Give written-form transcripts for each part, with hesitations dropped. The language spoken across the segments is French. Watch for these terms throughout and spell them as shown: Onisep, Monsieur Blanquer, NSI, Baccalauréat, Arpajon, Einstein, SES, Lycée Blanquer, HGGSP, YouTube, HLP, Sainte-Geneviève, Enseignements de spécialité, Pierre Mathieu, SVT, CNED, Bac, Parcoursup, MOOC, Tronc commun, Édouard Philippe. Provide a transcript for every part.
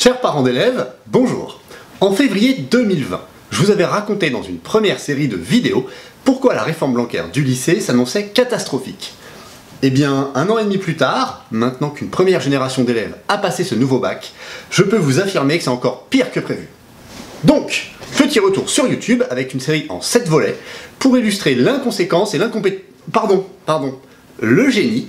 Chers parents d'élèves, bonjour. En février 2020, je vous avais raconté dans une première série de vidéos pourquoi la réforme Blanquer du lycée s'annonçait catastrophique. Eh bien, un an et demi plus tard, maintenant qu'une première génération d'élèves a passé ce nouveau bac, je peux vous affirmer que c'est encore pire que prévu. Donc, petit retour sur YouTube avec une série en 7 volets pour illustrer l'inconséquence et le génie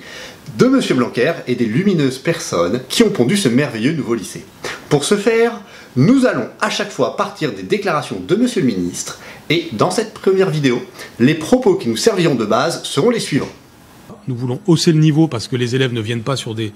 de Monsieur Blanquer et des lumineuses personnes qui ont pondu ce merveilleux nouveau lycée. Pour ce faire, nous allons à chaque fois partir des déclarations de Monsieur le Ministre, et dans cette première vidéo, les propos qui nous serviront de base seront les suivants. Nous voulons hausser le niveau parce que les élèves ne viennent pas sur des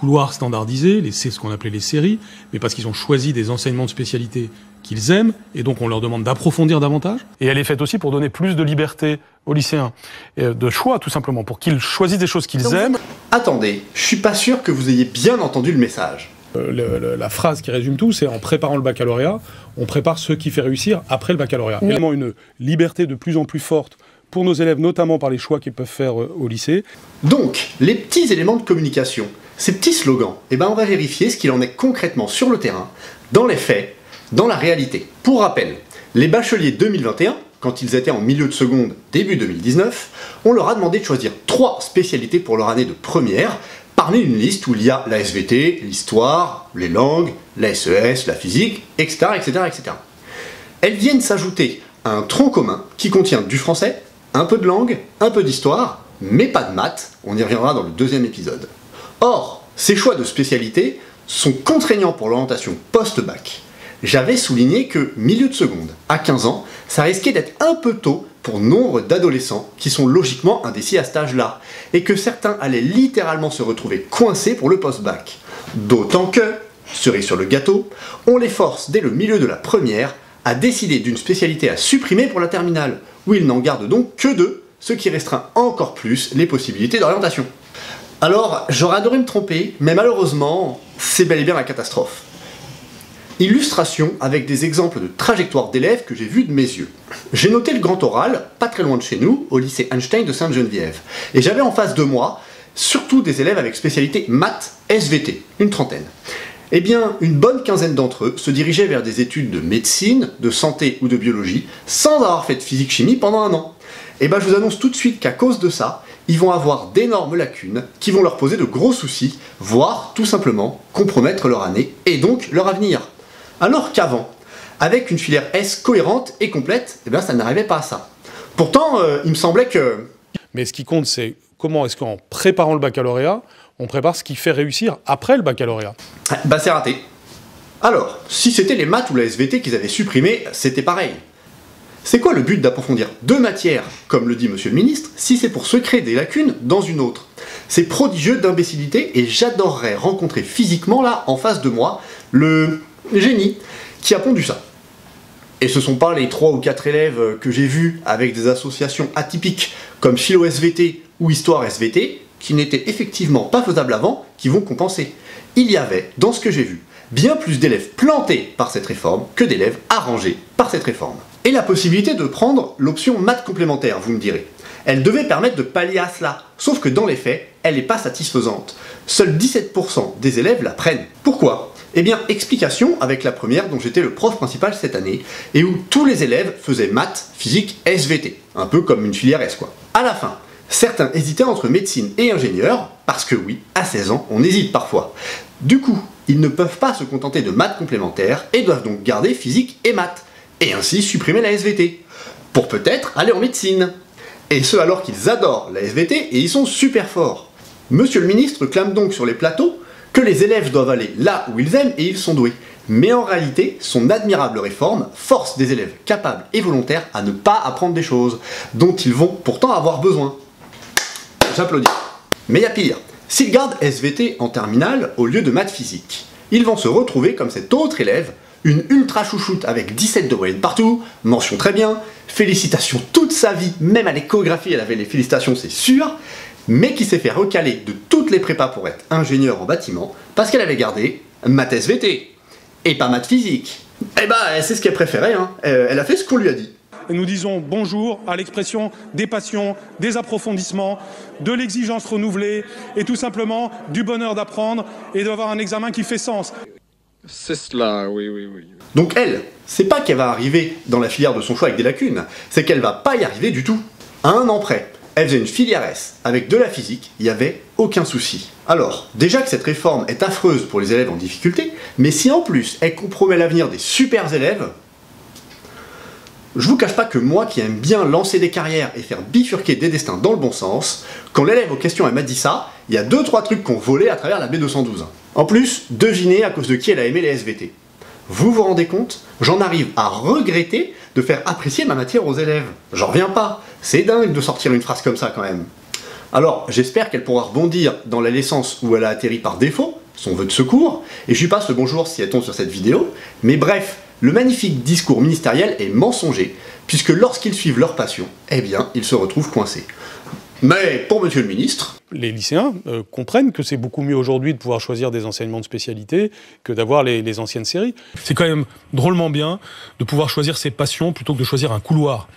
couloirs standardisés, c'est ce qu'on appelait les séries, mais parce qu'ils ont choisi des enseignements de spécialité qu'ils aiment, et donc on leur demande d'approfondir davantage. Et elle est faite aussi pour donner plus de liberté aux lycéens, de choix tout simplement, pour qu'ils choisissent des choses qu'ils aiment. Attendez, je suis pas sûr que vous ayez bien entendu le message. La phrase qui résume tout, c'est en préparant le baccalauréat, on prépare ceux qui fait réussir après le baccalauréat. Oui. Il y a vraiment une liberté de plus en plus forte pour nos élèves, notamment par les choix qu'ils peuvent faire au lycée. Donc, les petits éléments de communication, ces petits slogans, eh ben on va vérifier ce qu'il en est concrètement sur le terrain, dans les faits, dans la réalité. Pour rappel, les bacheliers 2021, quand ils étaient en milieu de seconde, début 2019, on leur a demandé de choisir 3 spécialités pour leur année de première, parmi une liste où il y a la SVT, l'histoire, les langues, la SES, la physique, etc. Elles viennent s'ajouter à un tronc commun qui contient du français, un peu de langue, un peu d'histoire, mais pas de maths, on y reviendra dans le deuxième épisode. Or, ces choix de spécialité sont contraignants pour l'orientation post-bac. J'avais souligné que milieu de seconde, à 15 ans, ça risquait d'être un peu tôt pour nombre d'adolescents qui sont logiquement indécis à cet âge-là, et que certains allaient littéralement se retrouver coincés pour le post-bac. D'autant que, cerise sur le gâteau, on les force dès le milieu de la première à décider d'une spécialité à supprimer pour la terminale, où ils n'en gardent donc que 2, ce qui restreint encore plus les possibilités d'orientation. Alors, j'aurais adoré me tromper, mais malheureusement, c'est bel et bien la catastrophe. Illustration avec des exemples de trajectoires d'élèves que j'ai vus de mes yeux. J'ai noté le grand oral, pas très loin de chez nous, au lycée Einstein de Sainte-Geneviève, et j'avais en face de moi surtout des élèves avec spécialité maths, SVT, une trentaine. Eh bien, une bonne quinzaine d'entre eux se dirigeaient vers des études de médecine, de santé ou de biologie, sans avoir fait de physique-chimie pendant un an. Eh bien, je vous annonce tout de suite qu'à cause de ça, ils vont avoir d'énormes lacunes qui vont leur poser de gros soucis, voire, tout simplement, compromettre leur année et donc leur avenir. Alors qu'avant, avec une filière S cohérente et complète, eh bien, ça n'arrivait pas à ça. Pourtant, il me semblait que... Mais ce qui compte, c'est comment est-ce qu'en préparant le baccalauréat, on prépare ce qui fait réussir après le baccalauréat. Bah c'est raté. Alors, si c'était les maths ou la SVT qu'ils avaient supprimé, c'était pareil. C'est quoi le but d'approfondir 2 matières, comme le dit Monsieur le Ministre, si c'est pour se créer des lacunes dans une autre? C'est prodigieux d'imbécilité et j'adorerais rencontrer physiquement, là, en face de moi, le génie qui a pondu ça. Et ce sont pas les 3 ou 4 élèves que j'ai vus avec des associations atypiques comme philo SVT ou histoire SVT, qui n'étaient effectivement pas faisables avant, qui vont compenser. Il y avait, dans ce que j'ai vu, bien plus d'élèves plantés par cette réforme que d'élèves arrangés par cette réforme. Et la possibilité de prendre l'option maths complémentaire, vous me direz. Elle devait permettre de pallier à cela, sauf que dans les faits, elle n'est pas satisfaisante. Seuls 17% des élèves la prennent. Pourquoi ? Eh bien, explication avec la première dont j'étais le prof principal cette année, et où tous les élèves faisaient maths, physique, SVT, un peu comme une filière S quoi. À la fin, certains hésitaient entre médecine et ingénieur, parce que oui, à 16 ans, on hésite parfois. Du coup, ils ne peuvent pas se contenter de maths complémentaires, et doivent donc garder physique et maths, et ainsi supprimer la SVT, pour peut-être aller en médecine. Et ce alors qu'ils adorent la SVT, et ils sont super forts. Monsieur le Ministre clame donc sur les plateaux que les élèves doivent aller là où ils aiment et ils sont doués. Mais en réalité, son admirable réforme force des élèves capables et volontaires à ne pas apprendre des choses dont ils vont pourtant avoir besoin. J'applaudis. Mais il y a pire. S'ils gardent SVT en terminale au lieu de maths physique, ils vont se retrouver comme cet autre élève, une ultra chouchoute avec 17 de moyenne partout, mention très bien, félicitations toute sa vie, même à l'échographie elle avait les félicitations c'est sûr, mais qui s'est fait recaler de toutes les prépas pour être ingénieur en bâtiment parce qu'elle avait gardé maths SVT et pas maths physique. Eh bah, c'est ce qu'elle préférait, hein. Elle a fait ce qu'on lui a dit. Nous disons bonjour à l'expression des passions, des approfondissements, de l'exigence renouvelée et tout simplement du bonheur d'apprendre et d'avoir un examen qui fait sens. C'est cela, oui. Donc elle, c'est pas qu'elle va arriver dans la filière de son choix avec des lacunes, c'est qu'elle va pas y arriver du tout. À un an près, elle faisait une filière S avec de la physique, il n'y avait aucun souci. Alors, déjà que cette réforme est affreuse pour les élèves en difficulté, mais si en plus elle compromet l'avenir des super élèves, je vous cache pas que moi qui aime bien lancer des carrières et faire bifurquer des destins dans le bon sens, quand l'élève aux questions m'a dit ça, il y a 2-3 trucs qu'on volait à travers la B212. En plus, devinez à cause de qui elle a aimé les SVT. Vous vous rendez compte? J'en arrive à regretter de faire apprécier ma matière aux élèves. J'en reviens pas. C'est dingue de sortir une phrase comme ça quand même. Alors, j'espère qu'elle pourra rebondir dans la licence où elle a atterri par défaut, son vœu de secours, et je lui passe le bonjour si elle tombe sur cette vidéo, mais bref, le magnifique discours ministériel est mensonger, puisque lorsqu'ils suivent leur passion, eh bien, ils se retrouvent coincés. Mais pour monsieur le ministre... Les lycéens comprennent que c'est beaucoup mieux aujourd'hui de pouvoir choisir des enseignements de spécialité que d'avoir les anciennes séries. C'est quand même drôlement bien de pouvoir choisir ses passions plutôt que de choisir un couloir.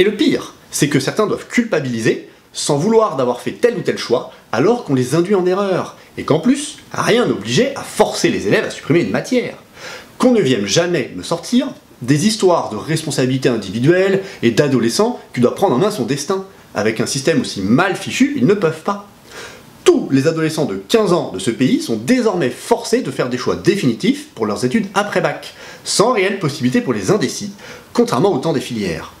Et le pire, c'est que certains doivent culpabiliser sans vouloir d'avoir fait tel ou tel choix, alors qu'on les induit en erreur, et qu'en plus, rien n'obligeait à forcer les élèves à supprimer une matière. Qu'on ne vienne jamais me sortir des histoires de responsabilité individuelle et d'adolescents qui doivent prendre en main son destin. Avec un système aussi mal fichu, ils ne peuvent pas. Tous les adolescents de 15 ans de ce pays sont désormais forcés de faire des choix définitifs pour leurs études après bac, sans réelle possibilité pour les indécis, contrairement au temps des filières.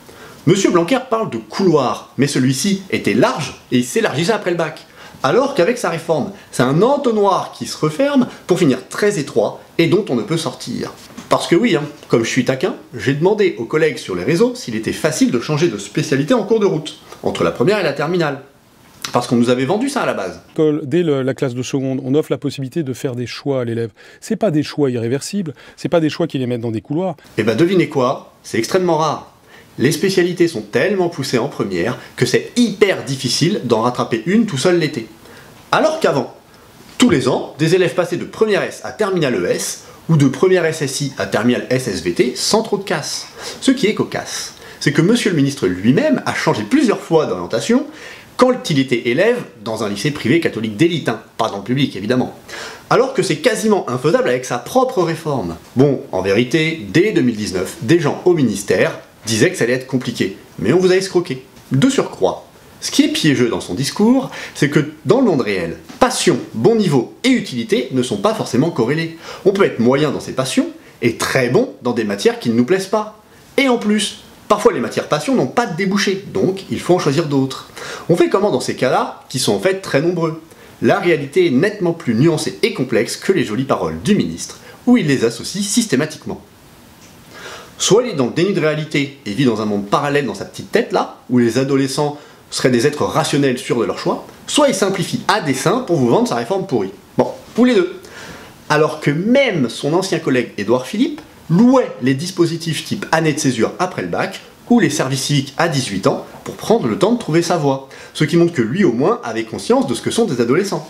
Monsieur Blanquer parle de couloir, mais celui-ci était large et il s'élargissait après le bac. Alors qu'avec sa réforme, c'est un entonnoir qui se referme pour finir très étroit et dont on ne peut sortir. Parce que oui, comme je suis taquin, j'ai demandé aux collègues sur les réseaux s'il était facile de changer de spécialité en cours de route, entre la première et la terminale. Parce qu'on nous avait vendu ça à la base. Dès la classe de seconde, on offre la possibilité de faire des choix à l'élève. C'est pas des choix irréversibles, c'est pas des choix qui les mettent dans des couloirs. Et bah devinez quoi, c'est extrêmement rare. Les spécialités sont tellement poussées en première que c'est hyper difficile d'en rattraper une tout seul l'été. Alors qu'avant, tous les ans, des élèves passaient de première S à terminale ES ou de première SSI à terminale SSVT sans trop de casse. Ce qui est cocasse, c'est que monsieur le ministre lui-même a changé plusieurs fois d'orientation quand il était élève dans un lycée privé catholique d'élite, pas dans le public évidemment. Alors que c'est quasiment infaisable avec sa propre réforme. Bon, en vérité, dès 2019, des gens au ministère disait que ça allait être compliqué, mais on vous a escroqué. De surcroît, ce qui est piégeux dans son discours, c'est que dans le monde réel, passion, bon niveau et utilité ne sont pas forcément corrélés. On peut être moyen dans ses passions et très bon dans des matières qui ne nous plaisent pas. Et en plus, parfois les matières passions n'ont pas de débouchés, donc il faut en choisir d'autres. On fait comment dans ces cas-là, qui sont en fait très nombreux? La réalité est nettement plus nuancée et complexe que les jolies paroles du ministre, où il les associe systématiquement. Soit elle est dans le déni de réalité et vit dans un monde parallèle dans sa petite tête là, où les adolescents seraient des êtres rationnels sûrs de leur choix, soit il simplifie à dessein pour vous vendre sa réforme pourrie. Bon, pour les deux. Alors que même son ancien collègue Édouard Philippe louait les dispositifs type année de césure après le bac, ou les services civiques à 18 ans, pour prendre le temps de trouver sa voie. Ce qui montre que lui au moins avait conscience de ce que sont des adolescents.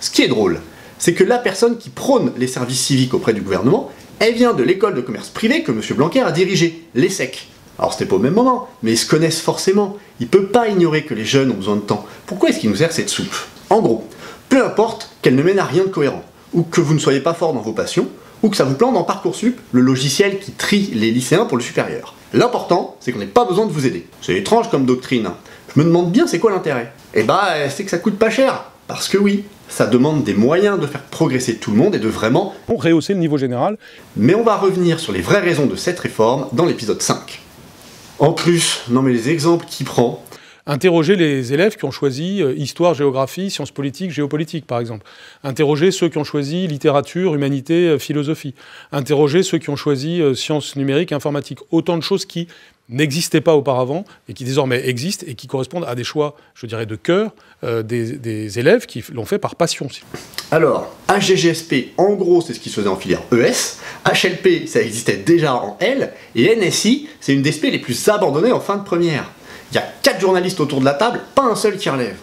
Ce qui est drôle, c'est que la personne qui prône les services civiques auprès du gouvernement, elle vient de l'école de commerce privée que M. Blanquer a dirigée, l'ESSEC. Alors c'était pas au même moment, mais ils se connaissent forcément. Il peut pas ignorer que les jeunes ont besoin de temps. Pourquoi est-ce qu'il nous sert cette soupe? En gros, peu importe qu'elle ne mène à rien de cohérent, ou que vous ne soyez pas fort dans vos passions, ou que ça vous plante dans Parcoursup, le logiciel qui trie les lycéens pour le supérieur. L'important, c'est qu'on n'ait pas besoin de vous aider. C'est étrange comme doctrine. Je me demande bien c'est quoi l'intérêt? Eh bah, c'est que ça coûte pas cher. Parce que oui, ça demande des moyens de faire progresser tout le monde et de vraiment rehausser le niveau général. Mais on va revenir sur les vraies raisons de cette réforme dans l'épisode 5. En plus, non mais les exemples qu'il prend... Interroger les élèves qui ont choisi histoire, géographie, sciences politiques, géopolitique par exemple. Interroger ceux qui ont choisi littérature, humanité, philosophie. Interroger ceux qui ont choisi sciences numériques, informatique. Autant de choses qui n'existaient pas auparavant et qui désormais existent et qui correspondent à des choix, je dirais, de cœur des élèves qui l'ont fait par passion. Alors, HGGSP, en gros, c'est ce qui se faisait en filière ES. HLP, ça existait déjà en L. Et NSI, c'est une des SP les plus abandonnées en fin de première. Il y a 4 journalistes autour de la table, pas un seul qui relève.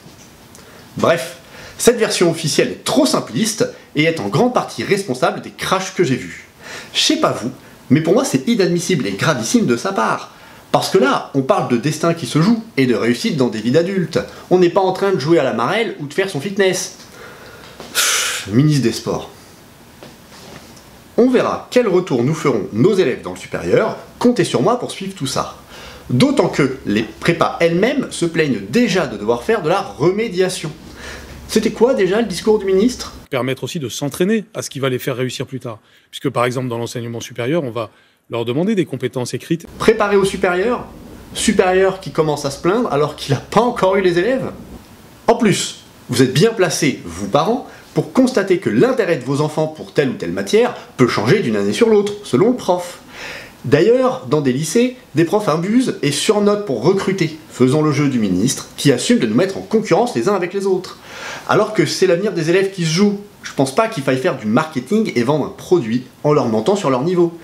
Bref, cette version officielle est trop simpliste et est en grande partie responsable des crashs que j'ai vus. Je sais pas vous, mais pour moi c'est inadmissible et gravissime de sa part. Parce que là, on parle de destin qui se joue et de réussite dans des vies d'adultes. On n'est pas en train de jouer à la marelle ou de faire son fitness. Ministre des Sports. On verra quel retour nous ferons nos élèves dans le supérieur, comptez sur moi pour suivre tout ça. D'autant que les prépas elles-mêmes se plaignent déjà de devoir faire de la remédiation. C'était quoi déjà le discours du ministre ? Permettre aussi de s'entraîner à ce qui va les faire réussir plus tard. Puisque par exemple dans l'enseignement supérieur, on va leur demander des compétences écrites. Préparer au supérieur ? Supérieur qui commence à se plaindre alors qu'il n'a pas encore eu les élèves ? En plus, vous êtes bien placés, vous parents, pour constater que l'intérêt de vos enfants pour telle ou telle matière peut changer d'une année sur l'autre, selon le prof. D'ailleurs, dans des lycées, des profs imbusent et surnotent pour recruter, faisant le jeu du ministre, qui assume de nous mettre en concurrence les uns avec les autres. Alors que c'est l'avenir des élèves qui se joue. Je pense pas qu'il faille faire du marketing et vendre un produit en leur mentant sur leur niveau.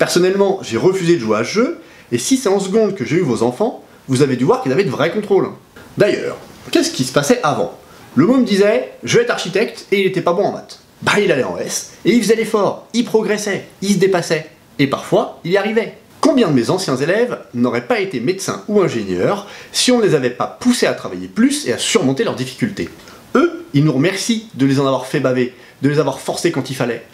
Personnellement, j'ai refusé de jouer à ce jeu, et si c'est en seconde que j'ai eu vos enfants, vous avez dû voir qu'ils avaient de vrais contrôles. D'ailleurs, qu'est-ce qui se passait avant ? Le môme disait « je vais être architecte » et il était pas bon en maths. Bah il allait en S, et il faisait l'effort, il progressait, il se dépassait. Et parfois, il y arrivait. Combien de mes anciens élèves n'auraient pas été médecins ou ingénieurs si on ne les avait pas poussés à travailler plus et à surmonter leurs difficultés? Eux, ils nous remercient de les en avoir fait baver, de les avoir forcés quand il fallait.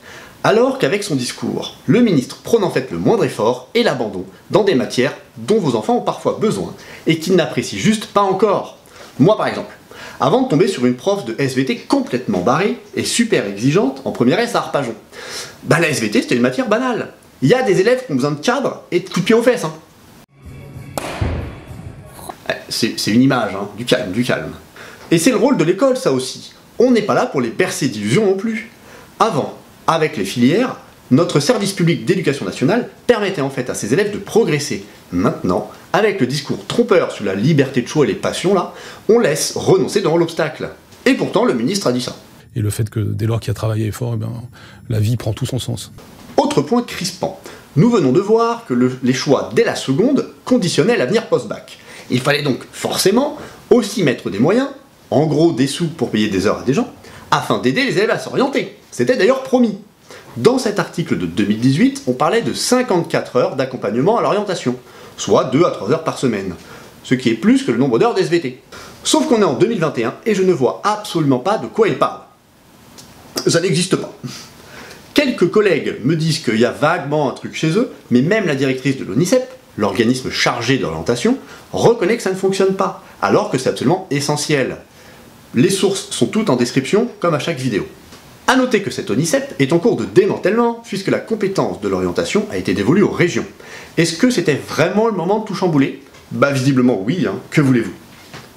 Alors qu'avec son discours, le ministre prône en fait le moindre effort et l'abandon dans des matières dont vos enfants ont parfois besoin et qu'ils n'apprécient juste pas encore. Moi par exemple, avant de tomber sur une prof de SVT complètement barrée et super exigeante en première S à Arpajon. Bah la SVT c'était une matière banale. Il y a des élèves qui ont besoin de cadre et de coups de pied aux fesses. Hein. C'est une image, hein, du calme, du calme. Et c'est le rôle de l'école ça aussi. On n'est pas là pour les bercer d'illusions non plus. Avant, avec les filières, notre service public d'éducation nationale permettait en fait à ses élèves de progresser. Maintenant, avec le discours trompeur sur la liberté de choix et les passions là, on laisse renoncer devant l'obstacle. Et pourtant le ministre a dit ça. Et le fait que dès lors qu'il a travaillé fort, eh ben, la vie prend tout son sens. Autre point crispant, nous venons de voir que les choix dès la seconde conditionnaient l'avenir post-bac. Il fallait donc forcément aussi mettre des moyens, en gros des sous pour payer des heures à des gens, afin d'aider les élèves à s'orienter. C'était d'ailleurs promis. Dans cet article de 2018, on parlait de 54 heures d'accompagnement à l'orientation, soit 2 à 3 heures par semaine, ce qui est plus que le nombre d'heures d'SVT. Sauf qu'on est en 2021 et je ne vois absolument pas de quoi il parle. Ça n'existe pas. Quelques collègues me disent qu'il y a vaguement un truc chez eux, mais même la directrice de l'Onisep, l'organisme chargé d'orientation, reconnaît que ça ne fonctionne pas, alors que c'est absolument essentiel. Les sources sont toutes en description, comme à chaque vidéo. A noter que cet Onisep est en cours de démantèlement, puisque la compétence de l'orientation a été dévolue aux régions. Est-ce que c'était vraiment le moment de tout chambouler? Bah visiblement oui, hein, que voulez-vous?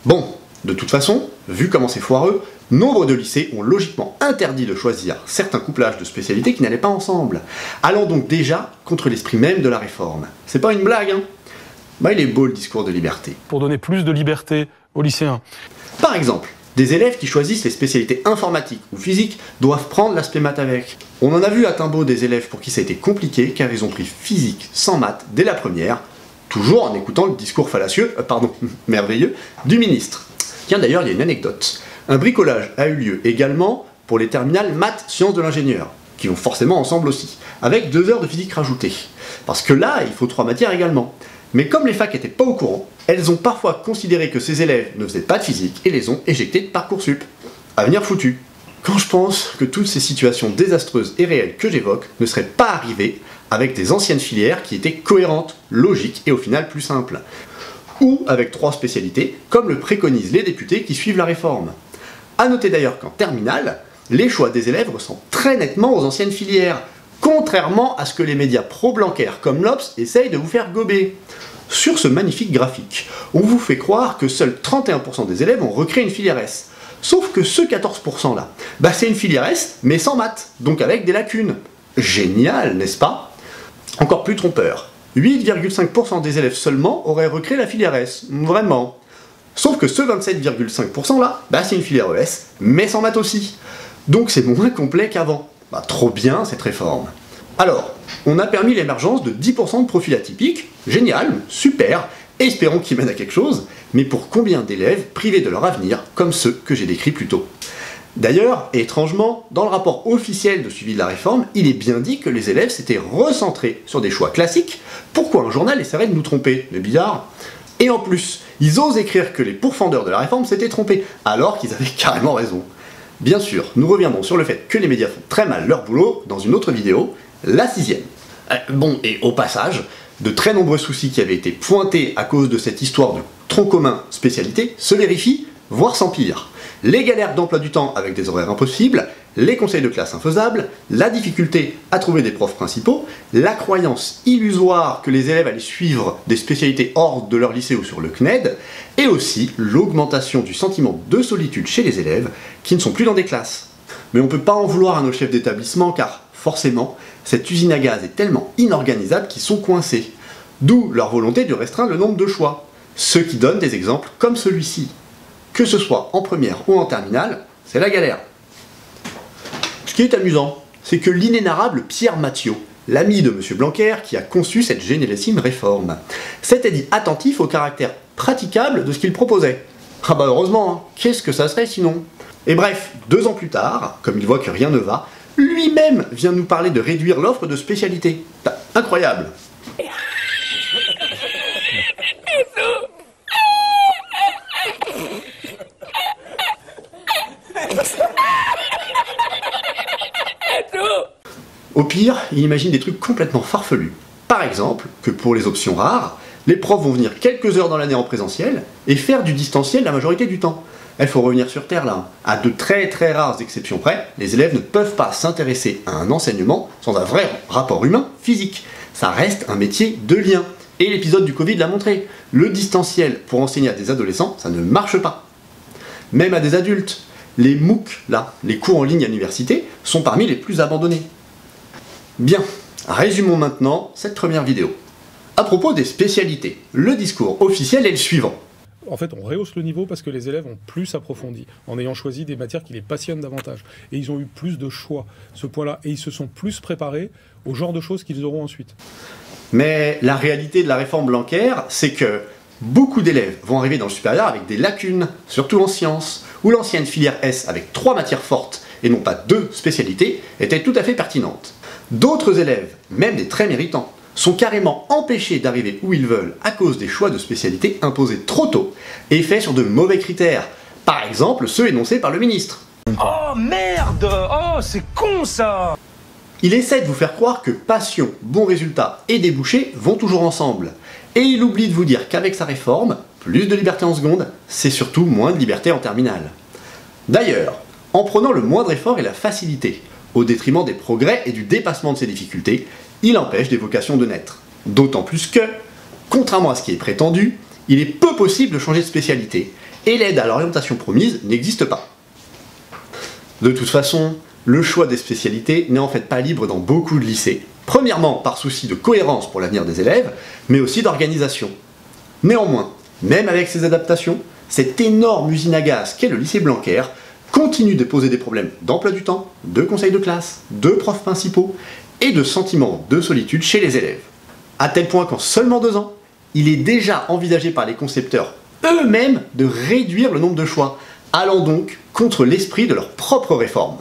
Bon, de toute façon, vu comment c'est foireux, nombre de lycées ont logiquement interdit de choisir certains couplages de spécialités qui n'allaient pas ensemble, allant donc déjà contre l'esprit même de la réforme. C'est pas une blague, hein? Bah il est beau le discours de liberté. Pour donner plus de liberté aux lycéens. Par exemple, des élèves qui choisissent les spécialités informatiques ou physiques doivent prendre l'aspect maths avec. On en a vu à Timbo des élèves pour qui ça a été compliqué car ils ont pris physique sans maths dès la première, toujours en écoutant le discours fallacieux, merveilleux, du ministre. Tiens d'ailleurs, il y a une anecdote. Un bricolage a eu lieu également pour les terminales maths sciences de l'ingénieur, qui vont forcément ensemble aussi, avec 2 heures de physique rajoutées. Parce que là, il faut 3 matières également. Mais comme les facs n'étaient pas au courant, elles ont parfois considéré que ces élèves ne faisaient pas de physique et les ont éjectés de Parcoursup. Avenir foutu. Quand je pense que toutes ces situations désastreuses et réelles que j'évoque ne seraient pas arrivées avec des anciennes filières qui étaient cohérentes, logiques et au final plus simples. Ou avec 3 spécialités, comme le préconisent les députés qui suivent la réforme. A noter d'ailleurs qu'en terminale, les choix des élèves ressemblent très nettement aux anciennes filières, contrairement à ce que les médias pro-Blanquer comme l'Obs essayent de vous faire gober. Sur ce magnifique graphique, on vous fait croire que seuls 31% des élèves ont recréé une filière S. Sauf que ce 14% là, bah c'est une filière S, mais sans maths, donc avec des lacunes. Génial, n'est-ce pas? Encore plus trompeur, 8,5% des élèves seulement auraient recréé la filière S, vraiment. Sauf que ce 27,5% là, bah c'est une filière ES, mais sans maths aussi. Donc c'est moins complet qu'avant. Bah trop bien cette réforme. Alors, on a permis l'émergence de 10% de profils atypiques, génial, super, espérons qu'ils mènent à quelque chose, mais pour combien d'élèves privés de leur avenir, comme ceux que j'ai décrits plus tôt? D'ailleurs, étrangement, dans le rapport officiel de suivi de la réforme, il est bien dit que les élèves s'étaient recentrés sur des choix classiques. Pourquoi un journal essaierait de nous tromper? Le billard. Et en plus, ils osent écrire que les pourfendeurs de la réforme s'étaient trompés, alors qu'ils avaient carrément raison. Bien sûr, nous reviendrons sur le fait que les médias font très mal leur boulot dans une autre vidéo, la 6ème. Bon, et au passage, de très nombreux soucis qui avaient été pointés à cause de cette histoire de tronc commun spécialité se vérifient, voire s'empirent. Les galères d'emploi du temps avec des horaires impossibles, les conseils de classe infaisables, la difficulté à trouver des profs principaux, la croyance illusoire que les élèves allaient suivre des spécialités hors de leur lycée ou sur le CNED, et aussi l'augmentation du sentiment de solitude chez les élèves qui ne sont plus dans des classes. Mais on ne peut pas en vouloir à nos chefs d'établissement car, forcément, cette usine à gaz est tellement inorganisable qu'ils sont coincés. D'où leur volonté de restreindre le nombre de choix. Ce qui donne des exemples comme celui-ci. Que ce soit en première ou en terminale, c'est la galère. Ce qui est amusant, c'est que l'inénarrable Pierre Mathieu, l'ami de Monsieur Blanquer qui a conçu cette génialissime réforme, s'était dit attentif au caractère praticable de ce qu'il proposait. Ah bah heureusement, hein, qu'est-ce que ça serait sinon? Et bref, 2 ans plus tard, comme il voit que rien ne va, lui-même vient nous parler de réduire l'offre de spécialité. Bah, incroyable! Au pire, il imagine des trucs complètement farfelus. Par exemple, que pour les options rares, les profs vont venir quelques heures dans l'année en présentiel et faire du distanciel la majorité du temps. Il faut revenir sur terre là. À de très rares exceptions près, les élèves ne peuvent pas s'intéresser à un enseignement sans un vrai rapport humain physique. Ça reste un métier de lien. Et l'épisode du Covid l'a montré. Le distanciel pour enseigner à des adolescents, ça ne marche pas. Même à des adultes. Les MOOC, là, les cours en ligne à l'université, sont parmi les plus abandonnés. Bien, résumons maintenant cette première vidéo. À propos des spécialités, le discours officiel est le suivant. En fait, on rehausse le niveau parce que les élèves ont plus approfondi, en ayant choisi des matières qui les passionnent davantage. Et ils ont eu plus de choix, ce point-là. Et ils se sont plus préparés au genre de choses qu'ils auront ensuite. Mais la réalité de la réforme Blanquer, c'est que beaucoup d'élèves vont arriver dans le supérieur avec des lacunes, surtout en sciences, où l'ancienne filière S avec 3 matières fortes et non pas 2 spécialités était tout à fait pertinente. D'autres élèves, même des très méritants, sont carrément empêchés d'arriver où ils veulent à cause des choix de spécialités imposés trop tôt et faits sur de mauvais critères, par exemple ceux énoncés par le ministre. Oh merde! Oh c'est con ça! Il essaie de vous faire croire que passion, bons résultats et débouchés vont toujours ensemble. Et il oublie de vous dire qu'avec sa réforme, plus de liberté en seconde, c'est surtout moins de liberté en terminale. D'ailleurs, en prenant le moindre effort et la facilité, au détriment des progrès et du dépassement de ses difficultés, il empêche des vocations de naître. D'autant plus que, contrairement à ce qui est prétendu, il est peu possible de changer de spécialité, et l'aide à l'orientation promise n'existe pas. De toute façon, le choix des spécialités n'est en fait pas libre dans beaucoup de lycées, premièrement par souci de cohérence pour l'avenir des élèves, mais aussi d'organisation. Néanmoins, même avec ces adaptations, cette énorme usine à gaz qu'est le lycée Blanquer continue de poser des problèmes d'emploi du temps, de conseils de classe, de profs principaux et de sentiments de solitude chez les élèves. À tel point qu'en seulement 2 ans, il est déjà envisagé par les concepteurs eux-mêmes de réduire le nombre de choix, allant donc contre l'esprit de leur propre réforme.